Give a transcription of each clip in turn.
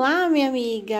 Olá, minha amiga!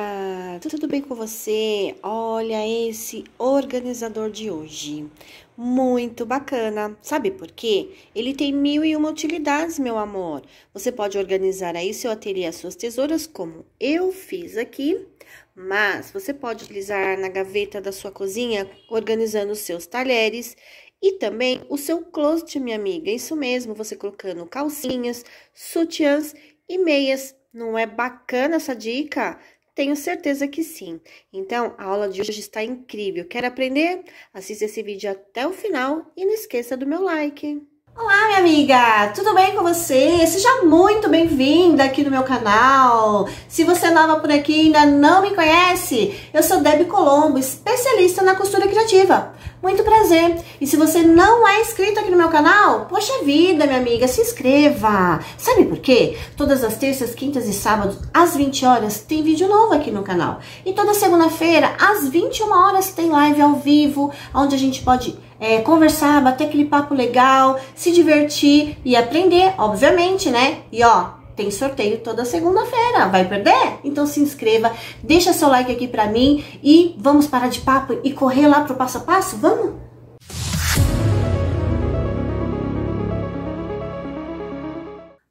Tudo bem com você? Olha esse organizador de hoje. Muito bacana. Sabe por quê? Ele tem 1001 utilidades, meu amor. Você pode organizar aí seu ateliê, as suas tesouras, como eu fiz aqui. Mas você pode utilizar na gaveta da sua cozinha, organizando os seus talheres. E também o seu closet, minha amiga. Isso mesmo, você colocando calcinhas, sutiãs e meias. Não é bacana essa dica? Tenho certeza que sim. Então, a aula de hoje está incrível. Quer aprender? Assista esse vídeo até o final e não esqueça do meu like. Olá, minha amiga! Tudo bem com você? Seja muito bem-vinda aqui no meu canal. Se você é nova por aqui e ainda não me conhece, eu sou Deby Colombo, especialista na costura criativa. Muito prazer! E se você não é inscrito aqui no meu canal, poxa vida, minha amiga, se inscreva! Sabe por quê? Todas as terças, quintas e sábados, às 20 horas, tem vídeo novo aqui no canal. E toda segunda-feira, às 21 horas, tem live ao vivo, onde a gente pode conversar, bater aquele papo legal, se divertir e aprender, obviamente, né? E ó, tem sorteio toda segunda-feira. Vai perder? Então se inscreva, deixa seu like aqui pra mim e vamos parar de papo e correr lá pro passo a passo? Vamos?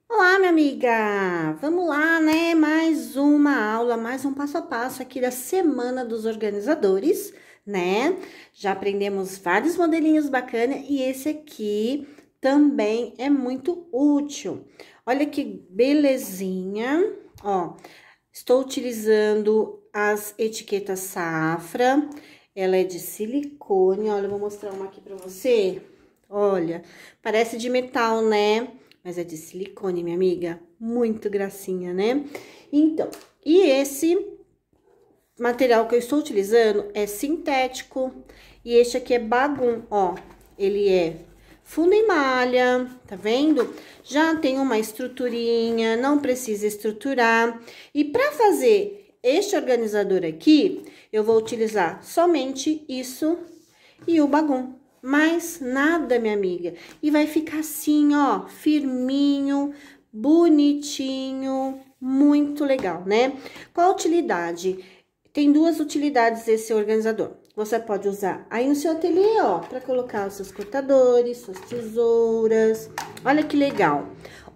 Olá, minha amiga! Vamos lá, né? Mais uma aula, mais um passo a passo aqui da Semana dos Organizadores, né? Já aprendemos vários modelinhos bacanas e esse aqui também é muito útil. Olha que belezinha, ó, estou utilizando as etiquetas Safra, ela é de silicone, olha, eu vou mostrar uma aqui pra você, olha, parece de metal, né, mas é de silicone, minha amiga, muito gracinha, né? Então, e esse material que eu estou utilizando é sintético, e este aqui é bagum, ó, ele é fundo em malha, tá vendo? Já tem uma estruturinha, não precisa estruturar. E para fazer este organizador aqui, eu vou utilizar somente isso e o bagum. Mais nada, minha amiga. E vai ficar assim, ó, firminho, bonitinho, muito legal, né? Qual a utilidade? Tem duas utilidades esse organizador. Você pode usar aí no seu ateliê, ó, para colocar os seus cortadores, suas tesouras. Olha que legal.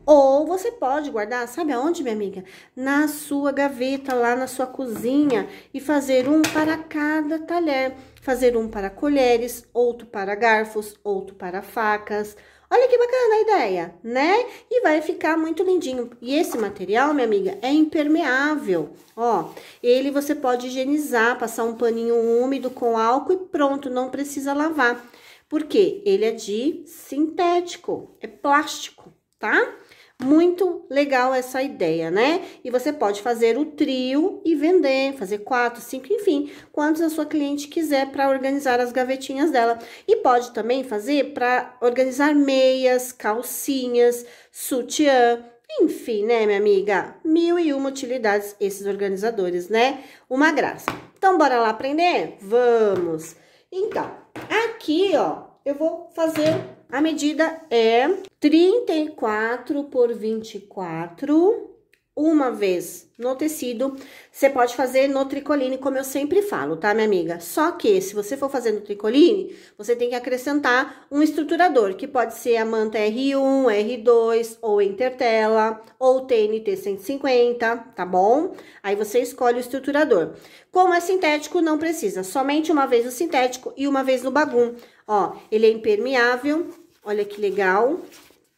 Ou você pode guardar, sabe aonde, minha amiga? Na sua gaveta, lá na sua cozinha, e fazer um para cada talher. Fazer um para colheres, outro para garfos, outro para facas. Olha que bacana a ideia, né? E vai ficar muito lindinho. E esse material, minha amiga, é impermeável, ó. Ele você pode higienizar, passar um paninho úmido com álcool e pronto, não precisa lavar. Porque ele é de sintético, é plástico, tá? Muito legal essa ideia, né? E você pode fazer o trio e vender, fazer 4, 5, enfim, quantos a sua cliente quiser para organizar as gavetinhas dela. E pode também fazer para organizar meias, calcinhas, sutiã, enfim, né, minha amiga? 1001 utilidades esses organizadores, né? Uma graça. Então, bora lá aprender? Vamos! Então, aqui, ó, eu vou fazer... A medida é 34 por 24, uma vez no tecido. Você pode fazer no tricoline, como eu sempre falo, tá, minha amiga? Só que se você for fazer no tricoline, você tem que acrescentar um estruturador, que pode ser a manta R1, R2, ou Entertela, ou TNT 150, tá bom? Aí você escolhe o estruturador. Como é sintético, não precisa, somente uma vez no sintético e uma vez no bagum. Ó, ele é impermeável, olha que legal,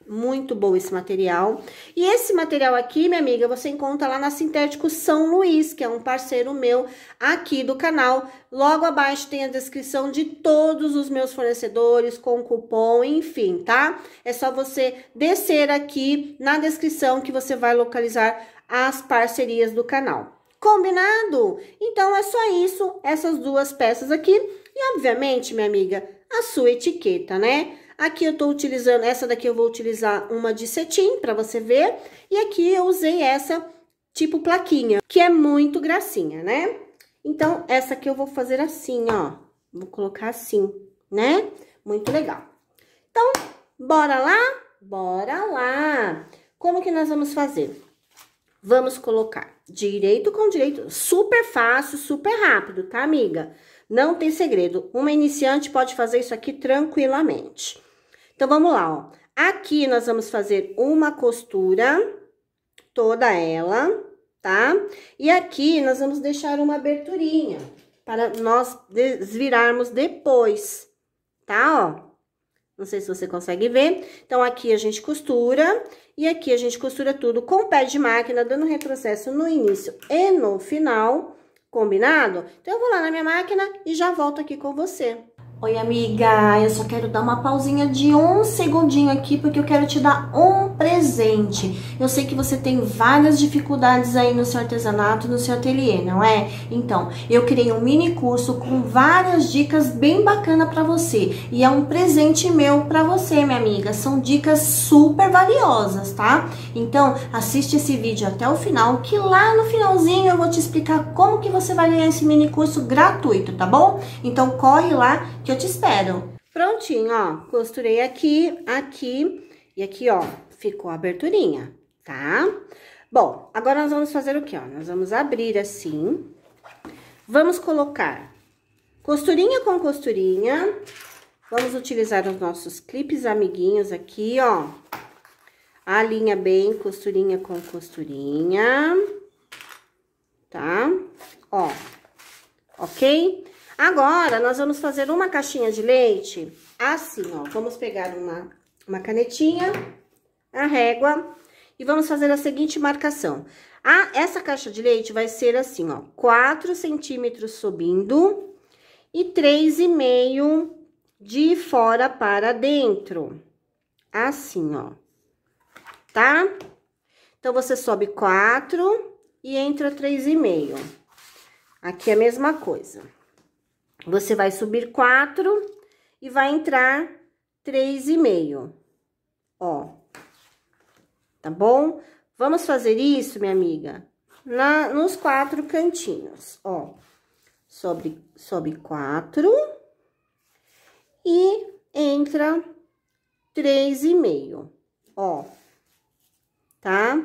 muito bom esse material. E esse material aqui, minha amiga, você encontra lá na Sintético São Luís, que é um parceiro meu aqui do canal. Logo abaixo tem a descrição de todos os meus fornecedores, com cupom, enfim, tá? É só você descer aqui na descrição que você vai localizar as parcerias do canal. Combinado? Então é só isso, essas duas peças aqui. E obviamente, minha amiga, a sua etiqueta, né? Aqui eu tô utilizando, essa daqui eu vou utilizar uma de cetim, pra você ver. E aqui eu usei essa tipo plaquinha, que é muito gracinha, né? Então, essa aqui eu vou fazer assim, ó. Vou colocar assim, né? Muito legal. Então, bora lá? Bora lá! Como que nós vamos fazer? Vamos colocar direito com direito, super fácil, super rápido, tá, amiga? Não tem segredo, uma iniciante pode fazer isso aqui tranquilamente. Então, vamos lá, ó. Aqui nós vamos fazer uma costura, toda ela, tá? E aqui nós vamos deixar uma aberturinha, para nós desvirarmos depois, tá, ó? Não sei se você consegue ver. Então, aqui a gente costura, e aqui a gente costura tudo com o pé de máquina, dando retrocesso no início e no final, combinado? Então, eu vou lá na minha máquina e já volto aqui com você. Oi, amiga, eu só quero dar uma pausinha de um segundinho aqui, porque eu quero te dar um presente. Eu sei que você tem várias dificuldades aí no seu artesanato, no seu ateliê, não é? Então, eu criei um mini curso com várias dicas bem bacana pra você. E é um presente meu pra você, minha amiga. São dicas super valiosas, tá? Então, assiste esse vídeo até o final, que lá no finalzinho eu vou te explicar como que você vai ganhar esse mini curso gratuito, tá bom? Então, corre lá, que eu te espero. Prontinho, ó. Costurei aqui, aqui e aqui, ó. Ficou a aberturinha, tá? Bom, agora nós vamos fazer o quê, ó? Nós vamos abrir assim. Vamos colocar costurinha com costurinha. Vamos utilizar os nossos clipes amiguinhos aqui, ó. Alinha bem costurinha com costurinha. Tá? Ó. Ok? Agora, nós vamos fazer uma caixinha de leite assim, ó. Vamos pegar uma canetinha, a régua, e vamos fazer a seguinte marcação. Essa caixa de leite vai ser assim, ó, 4 centímetros subindo e 3,5 de fora para dentro. Assim, ó. Tá? Então, você sobe 4 e entra 3,5. Aqui é a mesma coisa. Você vai subir 4 e vai entrar 3,5, ó, tá bom? Vamos fazer isso, minha amiga, nos 4 cantinhos, ó, sobe 4 e entra 3,5, ó, tá?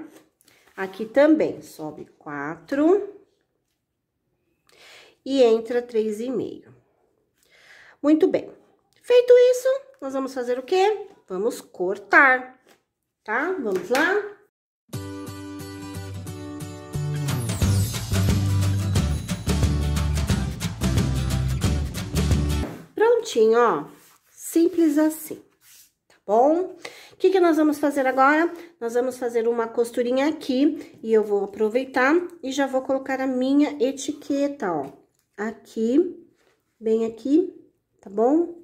Aqui também, sobe 4... e entra 3,5. Muito bem. Feito isso, nós vamos fazer o quê? Vamos cortar, tá? Vamos lá? Prontinho, ó. Simples assim, tá bom? O que que nós vamos fazer agora? Nós vamos fazer uma costurinha aqui, e eu vou aproveitar e já vou colocar a minha etiqueta, ó. Aqui, bem aqui, tá bom?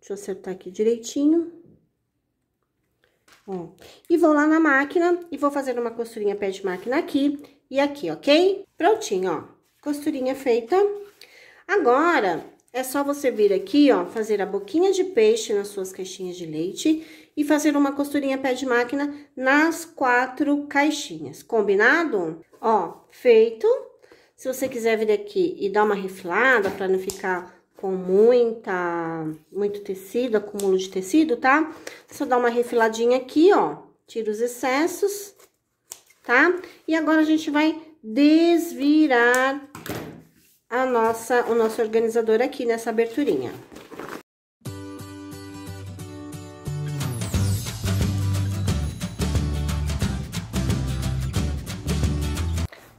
Deixa eu acertar aqui direitinho. Ó, e vou lá na máquina e vou fazer uma costurinha pé de máquina aqui e aqui, ok? Prontinho, ó, costurinha feita. Agora, é só você vir aqui, ó, fazer a boquinha de peixe nas suas caixinhas de leite e fazer uma costurinha pé de máquina nas 4 caixinhas, combinado? Ó, feito. Se você quiser vir aqui e dar uma riflada para não ficar com muito tecido, acúmulo de tecido, tá? Só dá uma rifiladinha aqui, ó, tira os excessos, tá? E agora a gente vai desvirar o nosso organizador aqui nessa aberturinha.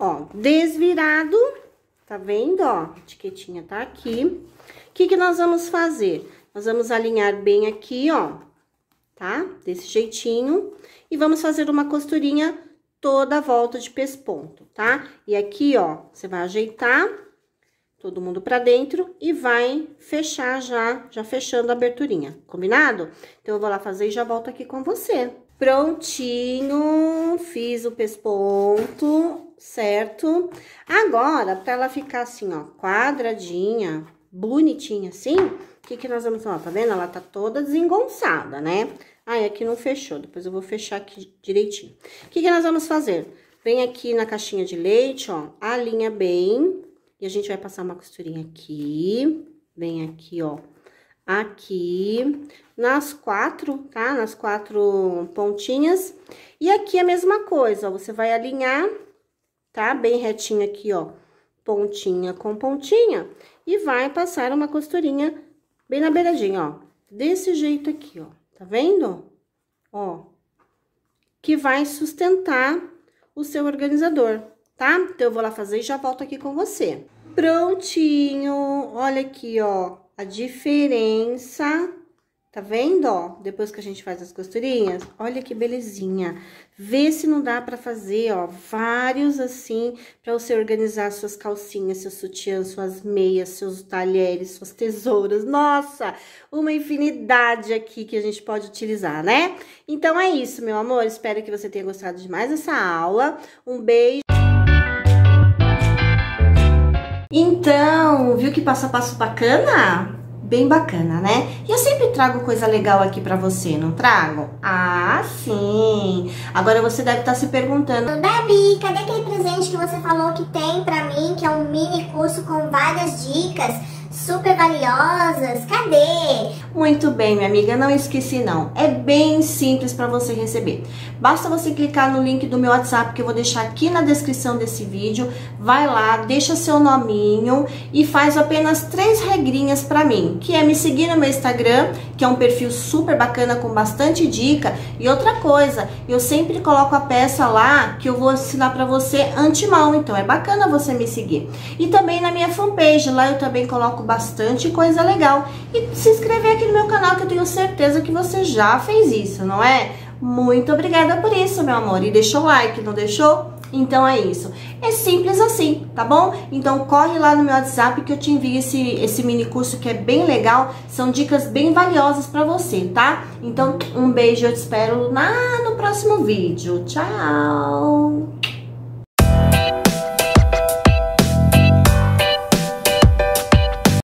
Ó, desvirado, tá vendo, ó, a etiquetinha tá aqui. O que que nós vamos fazer? Nós vamos alinhar bem aqui, ó, tá? Desse jeitinho. E vamos fazer uma costurinha toda a volta de pesponto, tá? E aqui, ó, você vai ajeitar todo mundo pra dentro e vai fechar já fechando a aberturinha, combinado? Então, eu vou lá fazer e já volto aqui com você. Prontinho, fiz o pesponto, certo? Agora, pra ela ficar assim, ó, quadradinha, bonitinha assim, o que que nós vamos, ó, tá vendo? Ela tá toda desengonçada, né? Aí, aqui não fechou, depois eu vou fechar aqui direitinho. O que que nós vamos fazer? Vem aqui na caixinha de leite, ó, alinha bem, e a gente vai passar uma costurinha aqui, vem aqui, ó, aqui, nas 4, tá? Nas 4 pontinhas, e aqui a mesma coisa, ó, você vai alinhar tá? Bem retinha aqui, ó, pontinha com pontinha, e vai passar uma costurinha bem na beiradinha, ó, desse jeito aqui, ó, tá vendo? Ó, que vai sustentar o seu organizador, tá? Então, eu vou lá fazer e já volto aqui com você. Prontinho, olha aqui, ó, a diferença, tá vendo, ó? Depois que a gente faz as costurinhas, olha que belezinha. Vê se não dá pra fazer, ó, vários assim, pra você organizar suas calcinhas, seus sutiãs, suas meias, seus talheres, suas tesouras. Nossa, uma infinidade aqui que a gente pode utilizar, né? Então, é isso, meu amor. Espero que você tenha gostado de mais essa aula. Um beijo. Então, viu que passo a passo bacana? Bem bacana, né? E eu sempre trago coisa legal aqui pra você, não trago? Ah, sim! Agora você deve estar se perguntando: Deby, cadê aquele presente que você falou que tem pra mim, que é um mini curso com várias dicas super valiosas? Cadê? Muito bem, minha amiga, não esqueci não. É bem simples para você receber. Basta você clicar no link do meu WhatsApp, que eu vou deixar aqui na descrição desse vídeo. Vai lá, deixa seu nominho e faz apenas 3 regrinhas para mim, que é me seguir no meu Instagram, que é um perfil super bacana com bastante dica. E outra coisa, eu sempre coloco a peça lá que eu vou ensinar para você antemão, então é bacana você me seguir. E também na minha fanpage, lá eu também coloco bastante coisa legal. E se inscrever aqui no meu canal, que eu tenho certeza que você já fez isso, não é? Muito obrigada por isso, meu amor. E deixou o like, não deixou? Então é isso. É simples assim, tá bom? Então corre lá no meu WhatsApp que eu te envio esse mini curso que é bem legal. São dicas bem valiosas pra você, tá? Então um beijo, eu te espero lá no próximo vídeo. Tchau!